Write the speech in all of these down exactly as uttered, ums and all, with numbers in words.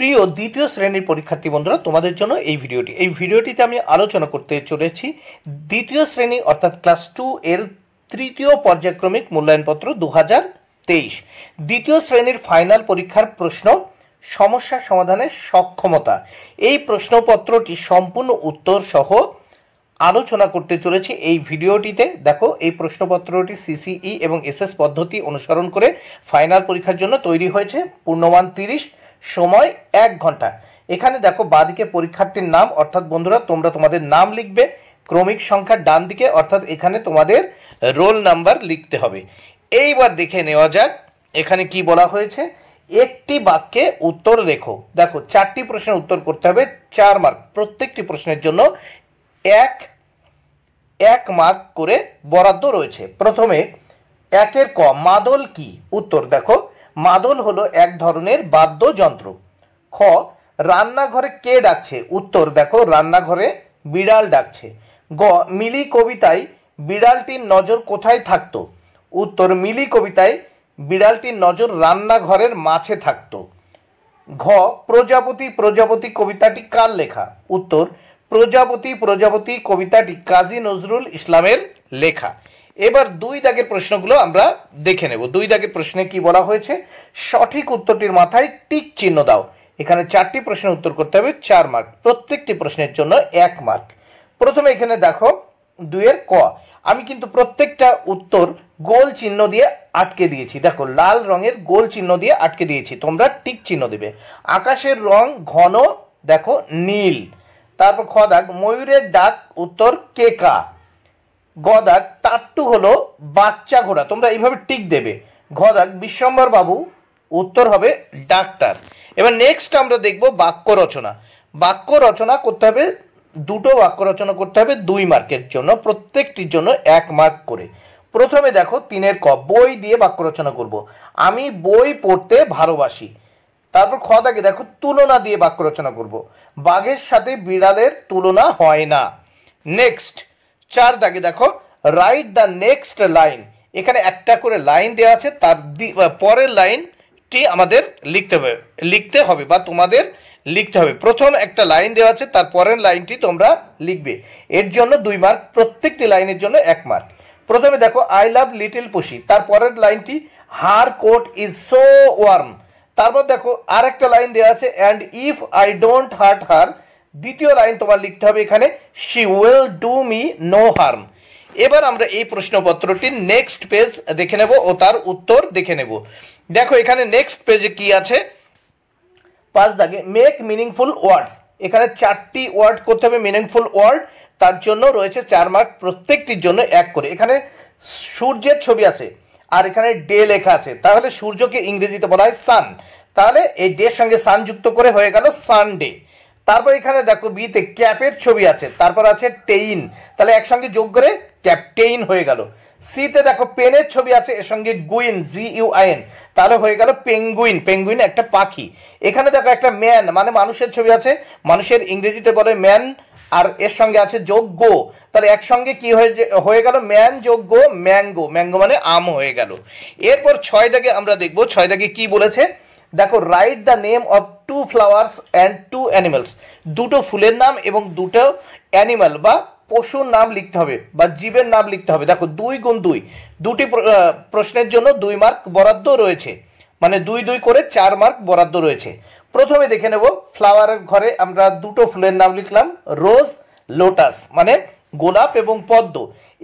প্রিয় দ্বিতীয় শ্রেণীর পরীক্ষার্থী বন্ধুরা, তোমাদের জন্য এই ভিডিওটি এই ভিডিওটিতে আমি আলোচনা করতে চলেছি দ্বিতীয় শ্রেণী অর্থাৎ ক্লাস টু এর তৃতীয় পর্যায়ক্রমিক মূল্যায়নপত্র দু হাজার তেইশ দ্বিতীয় শ্রেণীর ফাইনাল পরীক্ষার প্রশ্ন সমস্যা সমাধানের সক্ষমতা। এই প্রশ্নপত্রটি সম্পূর্ণ উত্তর সহ আলোচনা করতে চলেছি এই ভিডিওটিতে। দেখো, এই প্রশ্নপত্রটি সিসিই এবং এসএস পদ্ধতি অনুসরণ করে ফাইনাল পরীক্ষার জন্য তৈরি হয়েছে। পূর্ণমান তিরিশ, সময় এক ঘন্টা। এখানে দেখো বাঁদিকে পরীক্ষার্থীর নাম, অর্থাৎ বন্ধুরা তোমরা তোমাদের নাম লিখবে। ক্রমিক সংখ্যা ডান দিকে, অর্থাৎ এখানে তোমাদের রোল নাম্বার লিখতে হবে। এইবার দেখে নেওয়া যাক এখানে কি বলা হয়েছে। একটি বাক্যে উত্তর লেখো। দেখো, চারটি প্রশ্নের উত্তর করতে হবে, চার মার্ক। প্রত্যেকটি প্রশ্নের জন্য এক এক মার্ক করে বরাদ্দ রয়েছে। প্রথমে একের ক, মাদল কি? উত্তর দেখো, মাদল হলো এক ধরনের বাদ্যযন্ত্র। খ, রান্নাঘরে কে ডাকছে? উত্তর দেখো, রান্নাঘরে বিড়াল ডাকছে। গ, মিলি কবিতায় বিড়ালটির নজর কোথায় থাকতো? উত্তর, মিলি কবিতায় বিড়ালটির নজর রান্নাঘরের মাঝে থাকতো। ঘ, প্রজাপতি প্রজাপতি কবিতাটি কার লেখা? উত্তর, প্রজাপতি প্রজাপতি কবিতাটি কাজী নজরুল ইসলামের লেখা। এবার দুই দাগের প্রশ্নগুলো আমরা দেখে নেব। দুই দাগের প্রশ্নে কি বলা হয়েছে? সঠিক উত্তরটির মাথায় টিক চিহ্ন দাও। এখানে চারটি প্রশ্নের উত্তর করতে হবে, চার মার্ক। প্রত্যেকটি প্রশ্নের জন্য এক মার্ক। প্রথমে এখানে দেখো দুইয়ের ক, আমি কিন্তু প্রত্যেকটা উত্তর গোল চিহ্ন দিয়ে আটকে দিয়েছি। দেখো, লাল রঙের গোল চিহ্ন দিয়ে আটকে দিয়েছি, তোমরা টিক চিহ্ন দেবে। আকাশের রং ঘন, দেখো নীল। তারপর খ দাগ, ময়ূরের ডাক, উত্তর কেকা। গ দাগ, টাট্টু হলো বাচ্চা ঘোড়া, তোমরা এইভাবে টিক দেবে। ঘ দাগ, বিশ্বম্বর বাবু, উত্তর হবে ডাক্তার। এবার নেক্সট আমরা দেখব বাক্য রচনা। বাক্য রচনা করতে হবে, দুটো বাক্য রচনা করতে হবে দুই মার্কের জন্য, প্রত্যেকটির জন্য এক মার্ক করে। প্রথমে দেখো তিনের ক, বই দিয়ে বাক্য রচনা করব। আমি বই পড়তে ভালোবাসি। তারপর খ দাগে দেখো তুলনা দিয়ে বাক্য রচনা করব। বাঘের সাথে বিড়ালের তুলনা হয় না। নেক্সট চার দাগে দেখো রাইট দ্য নেক্সট লাইন। এখানে একটা করে লাইন দেওয়া আছে, তার পরের লাইনটি আমাদের লিখতে হবে লিখতে হবে বা তোমাদের লিখতে হবে। প্রথম একটা লাইন দেওয়া আছে, তার পরের লাইনটি তোমরা লিখবে। এর জন্য দুই মার্ক, প্রত্যেকটি লাইনের জন্য এক মার্ক। প্রথমে দেখো আই লাভ লিটল পুষি, তার পরের লাইনটি her coat is so warm. তারপর দেখো আর একটা লাইন দেওয়া আছে, and if I don't hurt her, দ্বিতীয় লাইন তোমার লিখতে হবে এখানে, she will do me no harm. এবার আমরা এই প্রশ্নপত্রটির নেক্সট পেজ দেখে নেব ও তার উত্তর দেখে নেব। দেখো এখানে নেক্সট পেজে কি আছে, পাঁচ দাগে মেক মিনিংফুল ওয়ার্ডস। এখানে চারটি ওয়ার্ড করতে হবে মিনিংফুল ওয়ার্ড, তার জন্য রয়েছে চার মার্ক, প্রত্যেকটির জন্য এক করে। এখানে সূর্যের ছবি আছে আর এখানে ডে লেখা আছে, তাহলে সূর্যকে ইংরেজিতে বলা হয় সান, তাহলে এই ডের সঙ্গে সান যুক্ত করে হয়ে গেল সানডে। তারপর এখানে দেখো বিতে ক্যাপের ছবি আছে, তারপর আছে টেইন, তাহলে একসঙ্গে যোগ করে ক্যাপটেইন হয়ে গেল। সিতে দেখো পেনের ছবি আছে, এর সঙ্গে গুইন, জি ইউ আই এন, তাহলে হয়ে গেল পেঙ্গুইন। পেঙ্গুইন একটা পাখি। এখানে দেখো একটা ম্যান মানে মানুষের ছবি আছে, মানুষের ইংরেজিতে বলে ম্যান, আর এর সঙ্গে আছে যোগ গো, তাহলে একসঙ্গে কি হয়ে গেল ম্যান যোগ গো ম্যাঙ্গো, ম্যাঙ্গো মানে আম হয়ে গেল। এরপর ছয় দাগে আমরা দেখবো, ছয় দাগে কি বলেছে দেখো, write the name of two flowers and two animals, দুটো ফুলের নাম এবং দুটো অ্যানিমাল বা পশুর নাম লিখতে হবে বা জীবের নাম লিখতে হবে। দেখো দুই গুণ দুই, দুটি প্রশ্নের জন্য দুই মার্ক বরাদ্দ রয়েছে, মানে দুই দুই করে চার মার্ক বরাদ্দ রয়েছে। প্রথমে দেখে নেব ফ্লাওয়ারের ঘরে আমরা দুটো ফুলের নাম লিখলাম, রোজ লোটাস মানে গোলাপ এবং পদ্ম,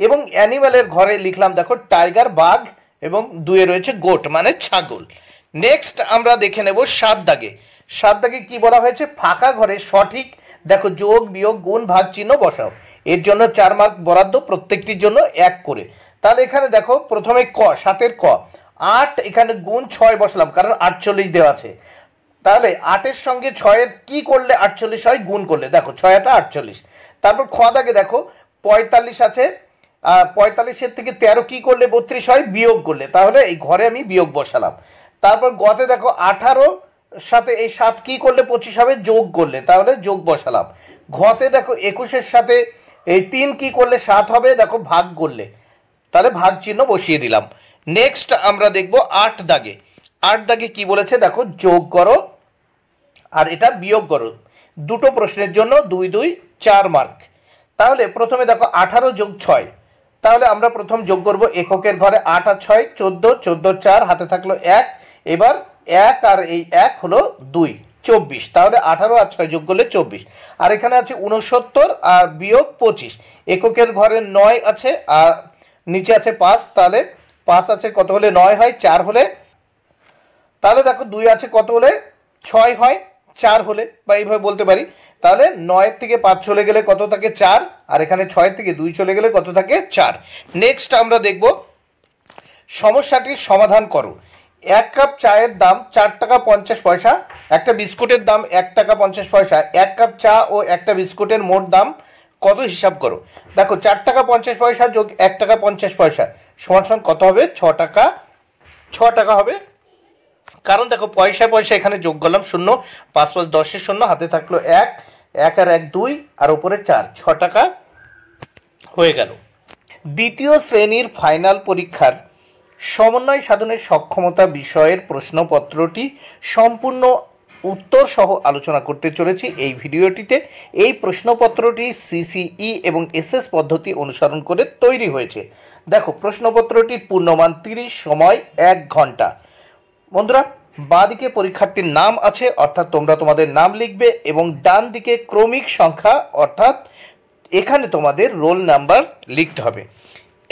এবং অ্যানিম্যালের ঘরে লিখলাম দেখো টাইগার বাঘ, এবং দুয়ে রয়েছে গোট মানে ছাগল। নেক্সট আমরা দেখে নেব সাত দাগে। সাত দাগে কি বলা হয়েছে, ফাঁকা ঘরে সঠিক দেখো যোগ বিয়োগ গুণ ভাগ চিহ্ন বসাও। এর জন্য চার মার্ক বরাদ্দ, প্রত্যেকটির জন্য এক করে। তাহলে এখানে দেখো প্রথমে ক, সাতের ক, আট, এখানে গুণ ছয় বসলাম কারণ আটচল্লিশ দেওয়া আছে, তাহলে আটের সঙ্গে ছয়ের কি করলে আটচল্লিশ হয়, গুণ করলে, দেখো ছয় আটা আটচল্লিশ। তারপর খ দাগে দেখো পঁয়তাল্লিশ আছে, পঁয়তাল্লিশের থেকে তেরো কি করলে বত্রিশ হয়, বিয়োগ করলে, তাহলে এই ঘরে আমি বিয়োগ বসালাম। তারপর গতে দেখো আঠারো সাথে এই সাত কি করলে পঁচিশ হবে, যোগ করলে, তাহলে যোগ বসালাম। ঘতে দেখো একুশের সাথে এই তিন কি করলে সাত হবে, দেখো ভাগ করলে, তাহলে ভাগ চিহ্ন বসিয়ে দিলাম। নেক্সট আমরা দেখব আট দাগে। আট দাগে কি বলেছে দেখো, যোগ করো और एटा वियोग करो दुटो प्रश्नेर जोन्नो दुई दुई चार मार्क। ताहले प्रथमे देखो अठारो जोग छय ताहले आमरा प्रथम जोग करब एककेर घरे आठ आर छय चौदह चौदह चार हाथे थाकलो एक एबार एक आर एई एक हलो दुई चौबीस ताहले अठारो आर छय जोग करले चौबीस आर एखाने आछे ऊनसत्तर आर वियोग पचिस एककेर घरे नय आछे आर नीचे आछे पाँच ताहले पाँच आछे कत हले नय हय चार हले ताहले देखो दुई आछे कत हले छय हय चार हले बा एइभाबे बोलते पारी ताहले नय थेके पाँच चले गेले कत थाके चार आर एखाने छय थेके दुई चले गेले कत थाके चार। नेक्स्ट आमरा देखब समस्याटिर समाधान करो। एक कप चायर दाम चार टाका पंचाश पयसा एक बिस्कुटेर दाम एक टाका पंचाश पयसा एक कप चा ओ एक बिस्कुटेर मोट दाम कत हिसाब करो। देखो चार टाका पंचाश पयसा जोग एक टाका पंचाश पयसा समान समान कत हबे छ टाका छ टाका हबे कारण देखो पयसा पयसा एखाने जोग करलाम शून्य पाँच पाँच दशेर शून्य हाथे थाकलो एक एक आर एक दुई आर उपरे चार छ टाका हये गेल। द्वितीय श्रेणीर फाइनल परीक्षार समन्वय साधने सक्षमता विषय प्रश्नपत्रटी सम्पूर्ण उत्तर सह आलोचना करते चलेछि एई भिडियोटीते। एई प्रश्नपत्रटी सीसीई एवं एसएस पद्धति अनुसरण करे तैरि हयेछे। देखो प्रश्नपत्रटी पूर्णमान त्रिश समय एक घंटा। बंधुरा बाम दिके परीक्षार्थीर नाम आछे अर्थात तोमरा तोमादेर नाम लिखबे एवं डान दिके क्रमिक संख्या अर्थात एखाने तोमादेर रोल नम्बर लिखते हबे।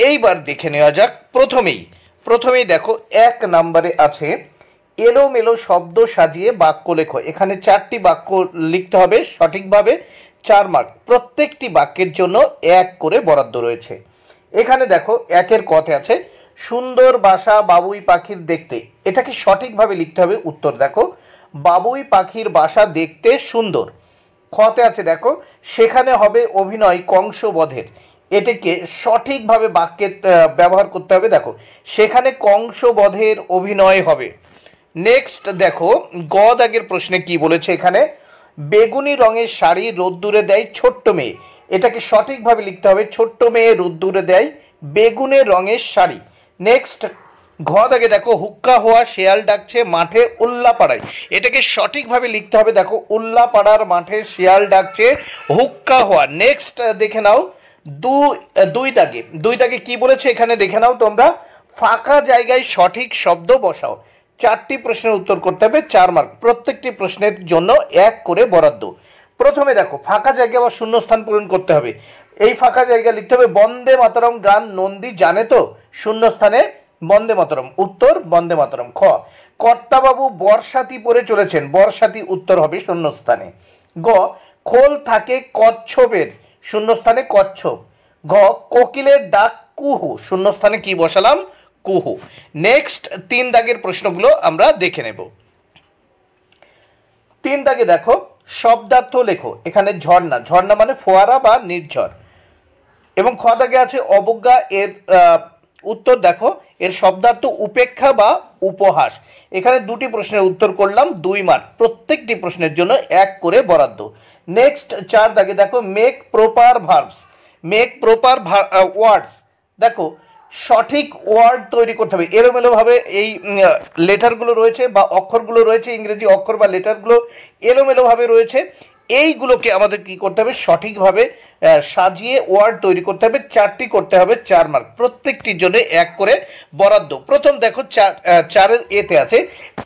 एइबार देखे नेওয়া যাক प्रथमेই प्रथमेই देखो एक नम्बरे आछे एलोमेलो शब्द सजिए वाक्य लेखो। एखाने चारटी वाक्य लिखते हबे सठिकभावे चार मार्क प्रत्येकटी वाक्येर जोन्नो एक करे बराद्द रयेछे। एखाने देखो एकेर कते आछे सुंदर बासा बाबुई पाखिर देखते एटाके सठिकभावे लिखते हबे। उत्तर देखो बाबुई पाखिर बासा देखते सुंदर। कते आछे देखो सेखाने हबे अभिनय कंस बधेर एटाके सठिकभावे वाक्ये व्यवहार करते हबे। देखो सेखाने कंस बधेर अभिनय हबे। नेक्स्ट देखो ग दागेर प्रश्ने कि बोलेछे एखाने बेगुनी रंगेर शाड़ी रौद्दुरे देय छोट्ट मेये एटाके सठिकभावे लिखते हबे छोट्ट मेये रौद्दुरे देय बेगुनी रंगेर शाड़ी। नेक्स्ट घ दागे देखो हुक्का हुआ शेयाल डाकछे माठे उल्लापाड़ाय एटाके सठिकभावे लिखते हबे। देखो उल्लापाड़ार माठे शेयाल डाकछे हुक्का हुआ। नेक्स्ट देखे नाओ दु दुई दागे दुई दागे कि बोलेछे एखाने देखे नाओ तोमरा फाका जायगाय सठिक शब्द बसाओ। चारटी प्रश्न उत्तर करते हबे चार मार्क प्रत्येकटी प्रश्नेर जोन्नो एक करे बराद्द। प्रथमे देखो फाका जायगा बा शून्य स्थान पूरण करते हबे। एई फाका जायगा लिखते हबे बंदे मातरम गान नंदी जाने तो शून्य स्थाने बंदे मातरम उत्तर बंदे मातरम। ख कर्ता बाबू बर्षाती पड़े चलेछेन बर्षाती उत्तर हबे शून्य स्थाने। ग खोल थाके कच्छपेर शून्य स्थाने कच्छप। घ कोकिलेर डाक कुहू शून्य स्थाने कि बसालाम कुहू। नेक्स्ट तीन दागेर प्रश्नगुलो आमरा देखे नेब। तीन दागे देखो शब्दार्थ लेखो। एखाने झर्णा झर्णा माने फोयारा बा निर्झर एवं ख दागे आछे अवज्ञा एर उत्तर देखो एर शब्दार्थ उपेक्षा बा उपहास। एखाने दुटी प्रश्नेर उत्तर करलाम दुई मार्क प्रत्येकटी प्रश्नेर जोन्नो एक करे बराद्द। नेक्स्ट चार दागे देखो make proper verbs make proper words. देखो सठिक वार्ड तैरी करते हैं एलोमेलो भावे लेटारगुलो रयेछे बा अक्षरगुलो रयेछे इंग्रेजी अक्षर बा लेटारगुलो एलोमेलो भावे रयेछे एइगुलोके आमादेर कि करते हबे सठिकभावे सजिए वार्ड तैरी करते हबे। चारटी करते हबे चार मार्क प्रत्येकटिर जोन्नो एक करे बराद्द। प्रथम देखो चार चारेर एते आछे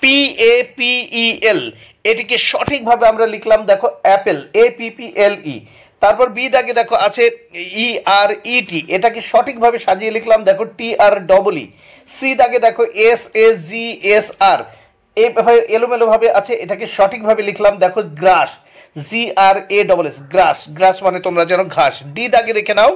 P A P E L एटिके सठिकभावे आमरा लिखलाम देखो apple A P P L E. तारपर बी दागे देखो आछे इ आर इ टी एटाके सठिकभावे साजिए लिखलाम देखो टी आर डबल इ। सी दागे देखो S A G S R एइभावे एलोमेलो भावे आछे एटाके सठिकभावे लिखलाम देखो grass G R A double S grass grass माने तोमरा जानो घास। डी दागे देखे नाओ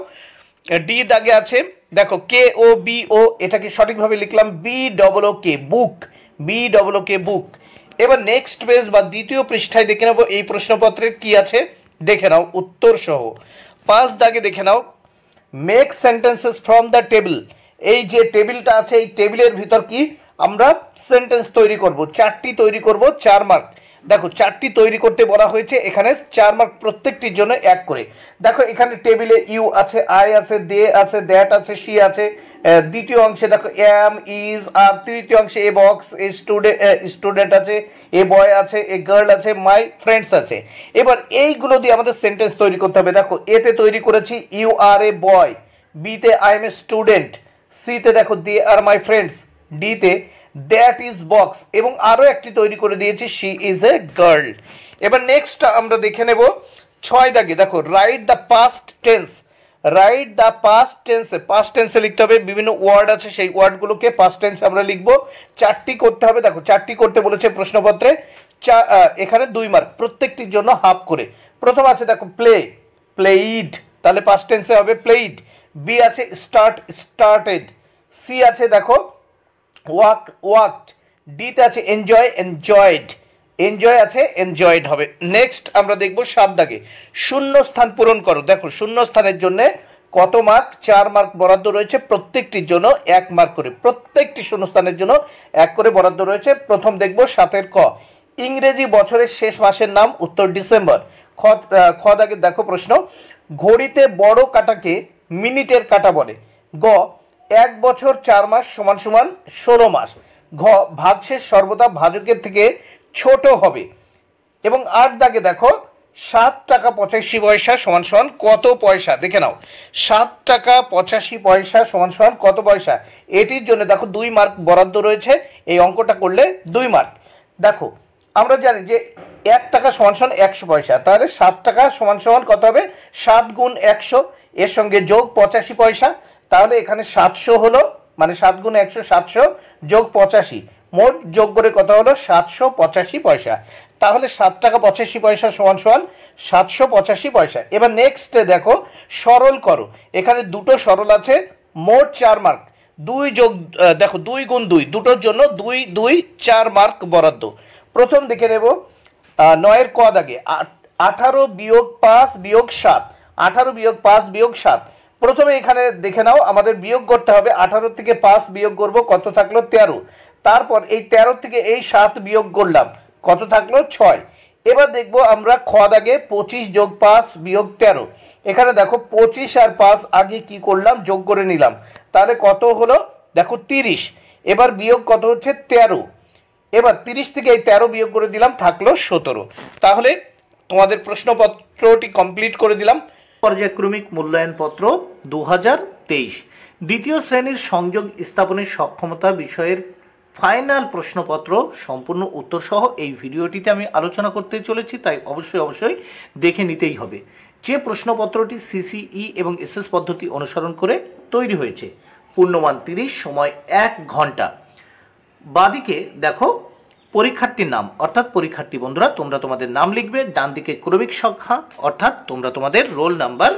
डी दागे आछे देखो के ओ बी ओ एटाके सठिकभावे लिखलाम B double O K book B double O K book. एबार नेक्स्ट पेज बा द्वितीय पृष्ठाय देखे नेब एइ प्रश्नपत्रेर कि आछे देखे नाओ उत्तर सह। पाँच दागे देखे now make sentences from the table एई जे टेबिलटा आछे एई टेबिलेर भितर कि आमरा सेंटेंस तैरी करब चारटी तैरी करब चार मार्क। देखो चारटी तैरी करते बला हयेछे एखाने चार मार्क प्रत्येकटिर जोन्नो एक करे। देखो एखाने टेबिले इउ आछे आई आछे दे आछे दैट आछे शी आछे দ্বিতীয় অংশে দেখো এম ইজ, আর তৃতীয় অংশে a box, a student student আছে, এ বয় আছে, এ গার্ল আছে, মাই ফ্রেন্ডস আছে। এবার এইগুলো দিয়ে আমাদের সেন্টেন্স তৈরি করতে হবে। দেখো এতে তৈরি করেছি ইউ আর এ বয়, বিতে আই এম এ স্টুডেন্ট, সিতে দেখো দে আর মাই ফ্রেন্ডস, ডিতে দ্যাট ইজ বক্স, এবং আরও একটি তৈরি করে দিয়েছি শি ইজ এ গার্ল। এবার নেক্সট আমরা দেখে নেব ছয় দাগে। দেখো write the past tense, write the past টেন্সে, পাস্ট টেন্সে লিখতে হবে, বিভিন্ন ওয়ার্ড আছে সেই ওয়ার্ডগুলোকে পাস্ট টেন্সে আমরা লিখব। চারটি করতে হবে, দেখো চারটি করতে বলেছে প্রশ্নপত্রে, চা এখানে দুই মার্ক প্রত্যেকটির জন্য হাফ করে। প্রথম আছে দেখো প্লে, প্লেইড, তাহলে পাস্ট টেন্সে হবে প্লেইড। বি আছে স্টার্ট, স্টার্টেড। সি আছে দেখো ওয়াক, ওয়াকড। ডিতে আছে এনজয়, এনজয়েড, এনজয় আছে, এনজয়েড হবে। নেক্সট আমরা দেখব সাত দাগে শূন্য স্থান পূরণ করো। দেখো শূন্য স্থানের জন্য কত মার্ক, চার মার্ক বরাদ্দ রয়েছে, প্রত্যেকটির জন্য এক মার্ক করে, প্রত্যেকটি শূন্য স্থানের জন্য এক করে বরাদ্দ রয়েছে। প্রথম দেখব সাতের ক, ইংরেজি বছরের শেষ মাসের নাম, উত্তর ডিসেম্বর। খ খ দাগে দেখো প্রশ্ন, ঘড়িতে বড় কাটাকে মিনিটের কাটা বলে। গ এক বছর চার মাস সমান সমান ষোলো মাস। ঘ ভাগশেষ সর্বদা ভাজকের থেকে ছোট হবে। এবং আট দাগে দেখো সাত টাকা পঁচাশি পয়সা সমান সমান কত পয়সা, দেখে নাও সাত টাকা পঁচাশি পয়সা সমান সমান কত পয়সা। এটির জন্য দেখো দুই মার্ক বরাদ্দ রয়েছে, এই অঙ্কটা করলে দুই মার্ক। দেখো আমরা জানি যে এক টাকা সমান সমান একশো পয়সা, তাহলে সাত টাকা সমান সমান কত হবে, সাত গুণ একশো, এর সঙ্গে যোগ পঁচাশি পয়সা, তাহলে এখানে সাতশো হলো, মানে সাত গুণ একশো সাতশো, যোগ পঁচাশি, মোট যোগ করে কত হলো সাতশো পঁচাশি পয়সা। তাহলে সাত টাকা পঁচাশি পয়সা সমান সমান সাতশো পঁচাশি পয়সা। এবার নেক্সটে দেখো সরল করো, এখানে দুটো সরল আছে, মোট চার মার্ক, দুই যোগ দেখো দুই গুণ দুই, দুটোর জন্য দুই দুই চার মার্ক বরাদ্দ। প্রথম দেখে নেব নয়ের ক দাগে আঠারো বিয়োগ পাঁচ বিয়োগ সাত, আঠারো বিয়োগ পাঁচ বিয়োগ সাত। প্রথমে এখানে দেখে নাও আমাদের বিয়োগ করতে হবে, আঠারো থেকে পাঁচ বিয়োগ করব, কত থাকলো তেরো, তারপর এই তেরো থেকে এই সাত বিয়োগ করলাম, কত থাকলো ছয়। এবার দেখব আমরা খ দাগে পঁচিশ যোগ পাঁচ বিয়োগ তেরো, এখানে দেখো পঁচিশ আর পাঁচ আগে কি করলাম, যোগ করে নিলাম, তাহলে কত হলো দেখো তিরিশ। এবার বিয়োগ কত হচ্ছে তেরো, এবার তিরিশ থেকে এই তেরো বিয়োগ করে দিলাম, থাকলো সতেরো। তাহলে তোমাদের প্রশ্নপত্রটি কমপ্লিট করে দিলাম। পর্যায়ক্রমিক মূল্যায়নপত্র দু হাজার তেইশ দ্বিতীয় শ্রেণীর সংযোগ স্থাপনের সক্ষমতা বিষয়ের ফাইনাল প্রশ্নপত্র সম্পূর্ণ উত্তরসহ এই ভিডিওটিতে আমি আলোচনা করতে চলেছি, তাই অবশ্যই অবশ্যই দেখে নিতেই হবে। যে প্রশ্নপত্রটি সিসিই এবং এসএস পদ্ধতি অনুসরণ করে তৈরি হয়েছে, পূর্ণমান তিরিশ, সময় এক ঘন্টা। বাদিকে দেখো পরীক্ষার্থীর নাম, অর্থাৎ পরীক্ষার্থী বন্ধুরা তোমরা তোমাদের নাম লিখবে, ডান দিকে ক্রমিক সংখ্যা অর্থাৎ তোমরা তোমাদের রোল নাম্বার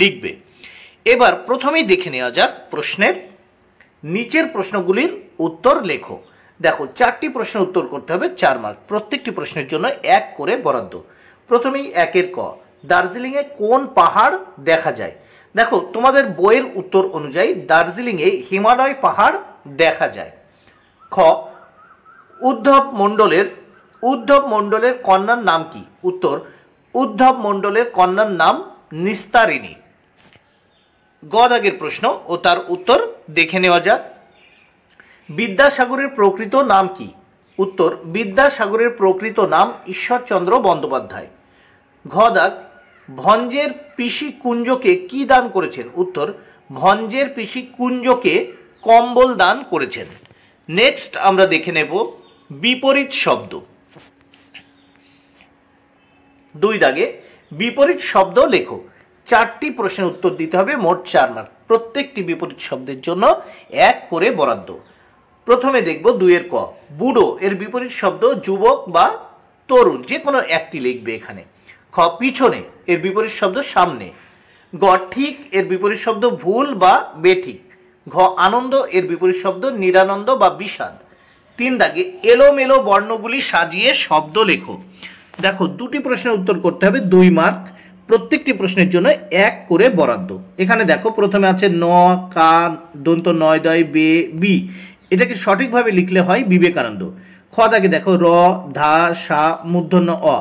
লিখবে। এবার প্রথমেই দেখে নেওয়া যাক প্রশ্নের, নিচের প্রশ্নগুলির উত্তর লেখো। দেখো চারটি প্রশ্ন উত্তর করতে হবে, চার মার্ক, প্রত্যেকটি প্রশ্নের জন্য এক করে বরাদ্দ। প্রথমেই একের ক, দার্জিলিংয়ে কোন পাহাড় দেখা যায়। দেখো তোমাদের বইয়ের উত্তর অনুযায়ী দার্জিলিংয়ে হিমালয় পাহাড় দেখা যায়। খ, উদ্ধব মণ্ডলের উদ্ধব মণ্ডলের কন্যার নাম কি। উত্তর, উদ্ধব মণ্ডলের কন্যার নাম নিস্তারিণী। গ দাগের প্রশ্ন ও তার উত্তর দেখে নেওয়া যাক। বিদ্যাসাগরের প্রকৃত নাম কি। উত্তর, বিদ্যাসাগরের প্রকৃত নাম ঈশ্বরচন্দ্র বন্দ্যোপাধ্যায়। ঘ দাগ, ভঞ্জের পিসি কুঞ্জকে কি দান করেছেন। উত্তর, ভঞ্জের পিসি কুঞ্জকে কম্বল দান করেছেন। নেক্সট আমরা দেখে নেব বিপরীত শব্দ। দুই দাগে বিপরীত শব্দ লেখো। চারটি প্রশ্নের উত্তর দিতে হবে, মোট চার মার্ক, প্রত্যেকটি বিপরীত শব্দের জন্য এক করে বরাদ্দ। প্রথমে দেখব দুইয়ের ক, বুড়ো, এর বিপরীত শব্দ যুবক বা তরুণ, যে কোনো একটি লিখবে এখানে। খ, পিছনে, এর বিপরীত শব্দ সামনে। গ, ঠিক, এর বিপরীত শব্দ ভুল বা বেঠিক। ঘ, আনন্দ, এর বিপরীত শব্দ নিরানন্দ বা বিষাদ। তিন দাগে এলোমেলো বর্ণগুলি সাজিয়ে শব্দ লেখো। দেখো দুটি প্রশ্নের উত্তর করতে হবে, দুই মার্ক, প্রত্যেকটি প্রশ্নের জন্য এক করে বরাদ্দ। এখানে দেখো প্রথমে আছে ন, কা, দন্ত নয়, দয়, বে, বি, এটাকে সঠিকভাবে লিখলে হয় বিবেকানন্দ। খ দাগে দেখো র, ধা, সা, মূর্ধন্য অ,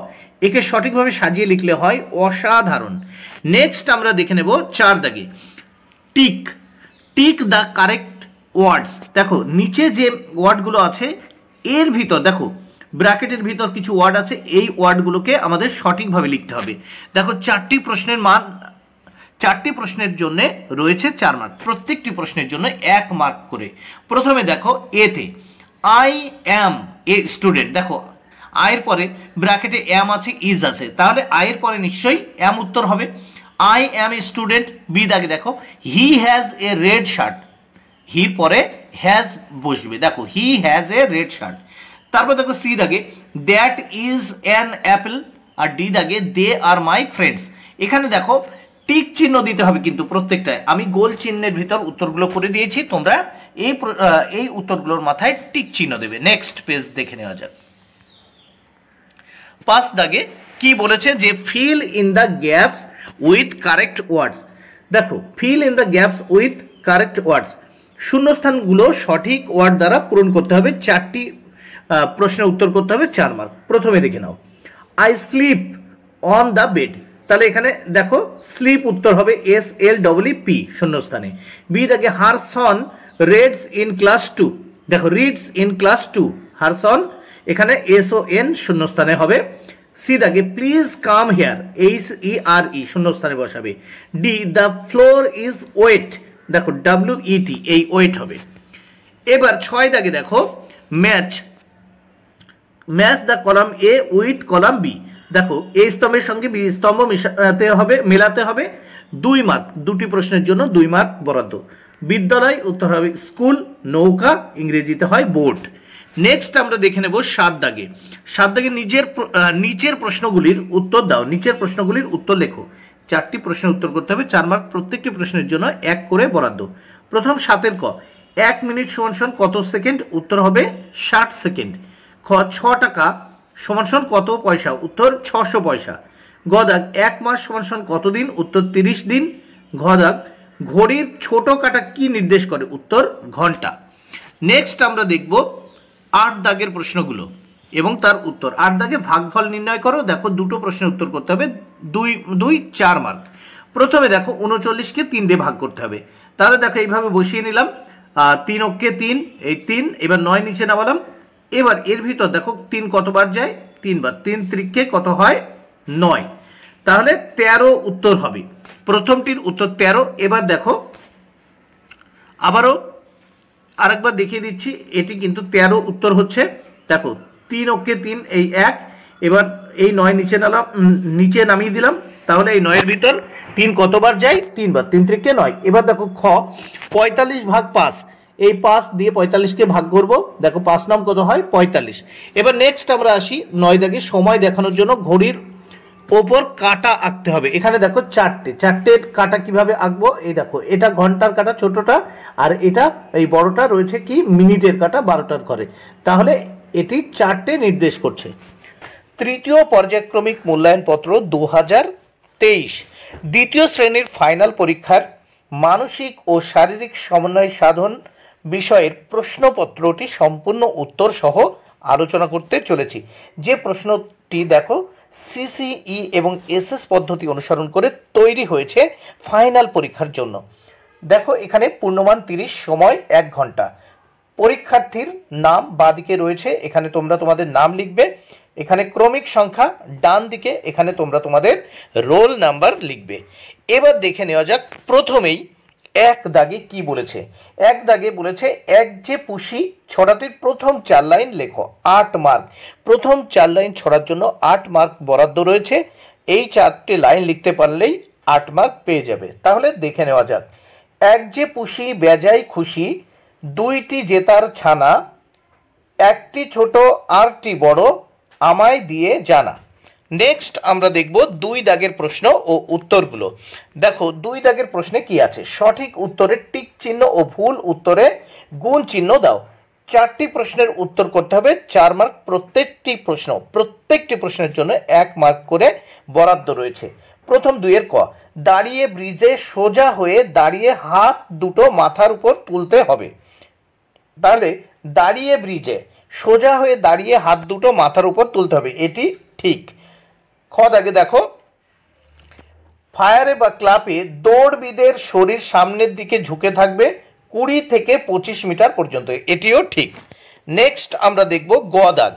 একে সঠিকভাবে সাজিয়ে লিখলে হয় অসাধারণ। নেক্সট আমরা দেখে নেব চার দাগে tick, tick the correct words দেখো নিচে যে ওয়ার্ডগুলো আছে এর ভিতর দেখো ব্র্যাকেটের ভিতর কিছু ওয়ার্ড আছে এই ওয়ার্ডগুলোকে আমাদের সঠিকভাবে লিখতে হবে। দেখো চারটি প্রশ্নের মান চারটি প্রশ্নের জন্য রয়েছে চার মার্ক প্রত্যেকটি প্রশ্নের জন্য এক মার্ক করে। প্রথমে দেখো এতে আই অ্যাম এ স্টুডেন্ট দেখো আয়ের পরে ব্র্যাকেটে অ্যাম আছে ইজ আছে তাহলে আয়ের পরে নিশ্চয়ই অ্যাম উত্তর হবে। I am a student B দাগে দেখো he has a red shirt he পরে হ্যাজ বসবে দেখো he has a red shirt. তারপর দেখো সি দাগে দ্যাট ইজ অ্যান অ্যাপেল আর ডি দাগে দে আর মাই ফ্রেন্ডস। এখানে দেখো টিক চিহ্ন দিতে হবে কিন্তু প্রত্যেকটায় আমি গোল চিহ্নের ভিতর উত্তরগুলো করে দিয়েছি তোমরা এই এই উত্তরগুলোর মাথায় টিক চিহ্ন দেবে। নেক্সট পেজ দেখে নেওয়া যাক। পাঁচ দাগে কি বলেছে যে fill in the gaps with correct words দেখো fill in the gaps with correct words শূন্যস্থানগুলো সঠিক ওয়ার্ড দ্বারা পূরণ করতে হবে। চারটি প্রশ্নের উত্তর করতে হবে চার মার্ক। প্রথমে দেখে নাও I sleep on the bed তাহলে এখানে দেখো স্লিপ উত্তর হবে এস এল ডব্লিউ পি শূন্যস্থানে। বি দেখে her son reads in class two দেখো reads in class two her son এখানে এস ও এন শূন্যস্থানে হবে। সি দাগে please come here H E R E শূন্যস্থানে বসাবে। D the floor is wet দেখো ডাব্লিউ ই টি এই wet হবে। এবার ছয় দাগে দেখো match match the column A with column B দেখো এ স্তম্ভের সঙ্গে বি স্তম্ভ মিশাতে হবে মেলাতে হবে দুই মার্ক দুটি প্রশ্নের জন্য দুই মার্ক বরাদ্দ। বিদ্যালয় উত্তর হবে স্কুল নৌকা ইংরেজিতে হয় বোট। নেক্সট আমরা দেখে নেব সাত দাগে সাত দাগে নিজের নিচের প্রশ্নগুলির উত্তর দাও নিচের প্রশ্নগুলির উত্তর লেখো। চারটি প্রশ্নের উত্তর করতে হবে চার মার্ক প্রত্যেকটি প্রশ্নের জন্য এক করে বরাদ্দ। প্রথম সাতের ক এক মিনিট সমান সমান কত সেকেন্ড উত্তর হবে ষাট সেকেন্ড। খ ছ টাকা সমান সমান কত পয়সা উত্তর ছশো পয়সা। গ দাগ এক মাস সমান সমান কত দিন উত্তর তিরিশ দিন। ঘ দাগ ঘড়ির ছোট কাটা কি নির্দেশ করে উত্তর ঘন্টা। নেক্সট আমরা দেখব আট দাগের প্রশ্নগুলো এবং তার উত্তর। আট দাগে ভাগফল নির্ণয় করো দেখো দুটো প্রশ্নের উত্তর করতে হবে দুই দুই চার মার্ক। প্রথমে দেখো উনচল্লিশকে তিন দিয়ে ভাগ করতে হবে তাহলে দেখো এইভাবে বসিয়ে নিলাম তিন অক্ষে তিন এই তিন এবার নয় নিচে নামালাম। এবার এর ভিতর দেখো তিন কতবার যায় তিনবার তিন ত্রিককে কত হয় নয় তাহলে তেরো উত্তর হবে প্রথমটির উত্তর তেরো। এবার দেখো আবারও আরেকবার দেখিয়ে দিচ্ছি এটি কিন্তু তেরো উত্তর হচ্ছে দেখো তিন অক্ষে তিন এই এক এবার এই নয় নিচে নামালাম নিচে নামিয়ে দিলাম তাহলে এই নয়ের ভিতর তিন কতবার যায় তিনবার তিন ত্রিককে নয়। এবার দেখো খ পঁয়তাল্লিশ ভাগ পাঁচ এই পাঁচ দিয়ে পঁয়তাল্লিশকে ভাগ করবো দেখো পাঁচ নাম কত হয় পঁয়তাল্লিশ। এবার নেক্সট আমরা আসি নয় দাগে সময় দেখানোর জন্য ঘড়ির ওপর কাটা আঁকতে হবে। এখানে দেখো চারটে চারটে কাটা কিভাবে আঁকবো এই দেখো এটা ঘন্টার কাটা ছোটটা আর এটা এই বড়টা রয়েছে কি মিনিটের কাটা বারোটার করে তাহলে এটি চারটে নির্দেশ করছে। তৃতীয় পর্যায়ক্রমিক মূল্যায়নপত্র দু হাজার তেইশ দ্বিতীয় শ্রেণীর ফাইনাল পরীক্ষার মানসিক ও শারীরিক সমন্বয় সাধন বিষয়ের প্রশ্নপত্রটি সম্পূর্ণ উত্তর সহ আলোচনা করতে চলেছি। যে প্রশ্নটি দেখো সিসিই এবং এসএস পদ্ধতি অনুসরণ করে তৈরি হয়েছে ফাইনাল পরীক্ষার জন্য। দেখো এখানে পূর্ণমান তিরিশ সময় এক ঘন্টা পরীক্ষার্থীর নাম বাঁ দিকে রয়েছে এখানে তোমরা তোমাদের নাম লিখবে এখানে ক্রমিক সংখ্যা ডান দিকে এখানে তোমরা তোমাদের রোল নাম্বার লিখবে। এবার দেখে নেওয়া যাক প্রথমেই এক দাগে কি বলেছে। এক দাগে বলেছে এক যে পুষি ছড়াটির প্রথম চার লাইন লেখো আট মার্ক প্রথম চার লাইন ছড়ার জন্য আট মার্ক বরাদ্দ রয়েছে এই চারটি লাইন লিখতে পারলেই আট মার্ক পেয়ে যাবে। তাহলে দেখে নেওয়া যাক এক যে পুষি বেজায় খুশি দুইটি জেতার ছানা একটি ছোট আরটি বড় আমায় দিয়ে জানা। নেক্সট আমরা দেখব দুই দাগের প্রশ্ন ও উত্তরগুলো। দেখো দুই দাগের প্রশ্নে কি আছে সঠিক উত্তরে টিক চিহ্ন ও ভুল উত্তরে গুণ চিহ্ন দাও। চারটি প্রশ্নের উত্তর করতে হবে চার মার্ক প্রত্যেকটি প্রশ্ন প্রত্যেকটি প্রশ্নের জন্য এক মার্ক করে বরাদ্দ রয়েছে। প্রথম দুইয়ের ক দাঁড়িয়ে ব্রিজে সোজা হয়ে দাঁড়িয়ে হাত দুটো মাথার উপর তুলতে হবে তাহলে দাঁড়িয়ে ব্রিজে সোজা হয়ে দাঁড়িয়ে হাত দুটো মাথার উপর তুলতে হবে এটি ঠিক। খ দাগে দেখো ফায়ারে বা ক্লাবে দৌড়বিদের শরীর সামনের দিকে ঝুঁকে থাকবে कूड़ी थेके पचिश मीटार पर्यन्त एटिओ ठीक। नेक्स्ट आमरा देखब गदाग।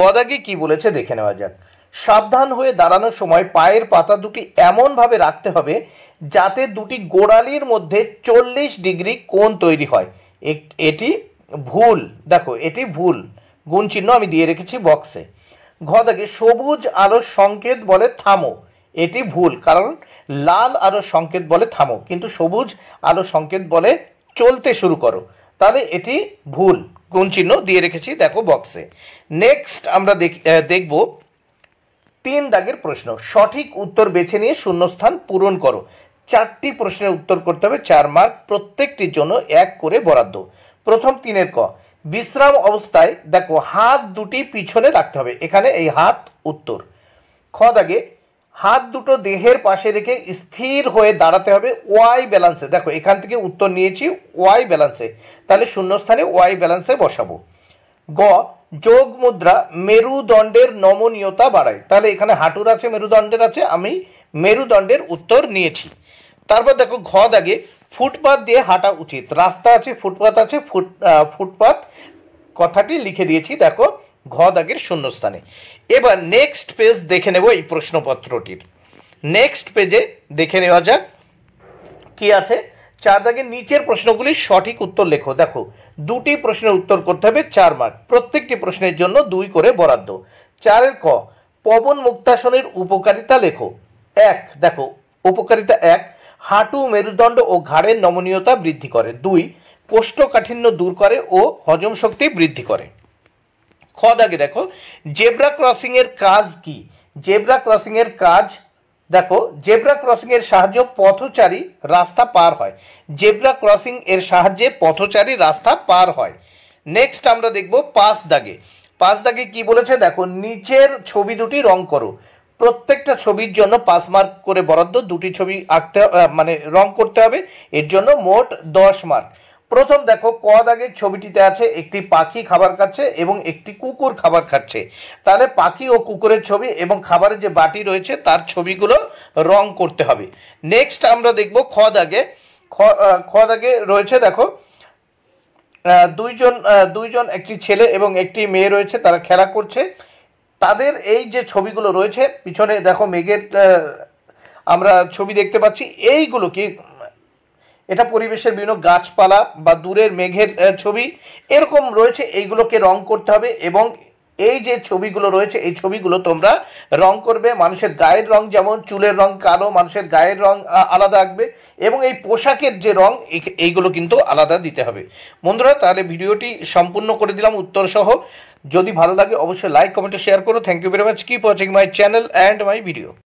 गदागे कि बोलेछे देखे नेওয়া যাক। सावधान हुए दाड़ानोर समय पायेर पाता दुटी एमन भावे राखते हबे जाते दुटी गोड़ालिर मध्य चल्लिस डिग्री कोण तैरी हय। एटी भूल देखो एटी भूल गुण चिन्ह आमि दिये रेखेछि बक्से। घदागे सबुज आलोर संकेत बले थामो एटी भूल कारण लाल आलोर संकेत बले थामो किन्तु सबुज आलोर संकेत बले चलते शुरू करो ताहले एटी भूल गुण चिन्ह दिये रेखेछि देखो बक्से। नेक्स्ट आमरा देखबो तीन दागेर प्रश्न सठिक उत्तर बेছে নিয়ে शून्यस्थान पूरण करो। चारटी प्रश्न उत्तर करते हैं चार मार्क प्रत्येकটির জন্য एक করে বরাদ্द। प्रथम तीनेर क विश्राम अवस्थाय देखो हाथ दुटी पीछने रखते हैं एखाने এই हाथ उत्तर। ख दागे हाथ दुटो देहर पाशे रेखे स्थिर হয়ে দাঁড়াতে হবে ওয়াই ব্যালেন্সে देखो এখান থেকে उत्तर নিয়েছি ওয়াই ব্যালেন্সে তাহলে শূন্যস্থানে ওয়াই ব্যালেন্সে বসাবো। গ যোগ মুদ্রা মেরুদণ্ডের নমনীয়তা বাড়ায় তাহলে এখানে হাঁটুর আছে মেরুদণ্ডের আছে আমি মেরুদণ্ডের উত্তর নিয়েছি। তারপর দেখো ঘ দাগে ফুটপাত দিয়ে হাঁটা উচিত রাস্তা আছে ফুটপাত আছে ফুট ফুটপাত কথাটি লিখে দিয়েছি দেখো ঘ দাগের শূন্যস্থানে। এবার নেক্সট পেজ দেখে নেব এই প্রশ্নপত্রটির। নেক্সট পেজে দেখে নেওয়া যাক কি আছে। चार दागे नीचे प्रश्नगुली सठिक उत्तर लेखो देखो दुटी प्रश्न उत्तर करते हैं चार मार्क प्रत्येकटी प्रश्नेर जन्य दुई करे बराद्द। चार क पवन मुक्तासनेर उपकारिता लेखो एक देखो उपकारिता एक हाटू मेरुदंड और घाड़ेर नमनीयता बृद्धि करे दुई कोष्ठकाठिन्य दूर करे और हजम शक्ति बृद्धि करे। ख दागे देखो जेब्रा क्रसिंगेर काज कि जेब्रा क्रसिंगेर काज देखो जेब्रा क्रसिंग एर साहाज्ये पथचारी रास्ता पार हय जेब्रा क्रसिंग एर साहाज्ये पथचारी रास्ता पार हय। नेक्स्ट आमरा देखबो पाँच दागे। पाँच दागे कि बोलेछे देखो नीचेर छवि दुटी रंग करो प्रत्येकटा छबिर जन्य पाँच मार्क करे बराद्द दुटी छवि आंकते माने रंग करते हबे एर जन्य मोट दस मार्क। प्रथम देखो क दागेर छबिटिते आछे एकटी पाखी खाबार खाच्छे एबं एकटी कुकुर खाबार खाच्छे ताहले पाखी ओ कुकुरेर छवि एबं खाबारेर जे बाटी रयेछे तार छविगुलो रंग करते हबे। नेक्स्ट आमरा देखबो ख दागे। ख दागे रयेछे देखो दुइजन दुइजन एकटी छेले एबं एकटी मेये रयेछे तारा खेला करछे तादेर एई जे छविगुलो रयेछे पिछने देखो मेघेर आमरा छवि देखते पाच्छी एइगुलो कि এটা পরিবেশের বিভিন্ন গাছপালা বা দূরের মেঘের ছবি এরকম রয়েছে এইগুলোকে রং করতে হবে এবং এই যে ছবিগুলো রয়েছে এই ছবিগুলো তোমরা রং করবে। মানুষের গায়ের রং যেমন চুলের রং কালো মানুষের গায়ের রং আলাদা থাকবে এবং এই পোশাকের যে রং এইগুলো কিন্তু আলাদা দিতে হবে। বন্ধুরা তাহলে ভিডিওটি সম্পূর্ণ করে দিলাম উত্তর সহ। যদি ভালো লাগে অবশ্যই লাইক কমেন্ট শেয়ার করো। Thank you very much. Keep watching my channel and my video.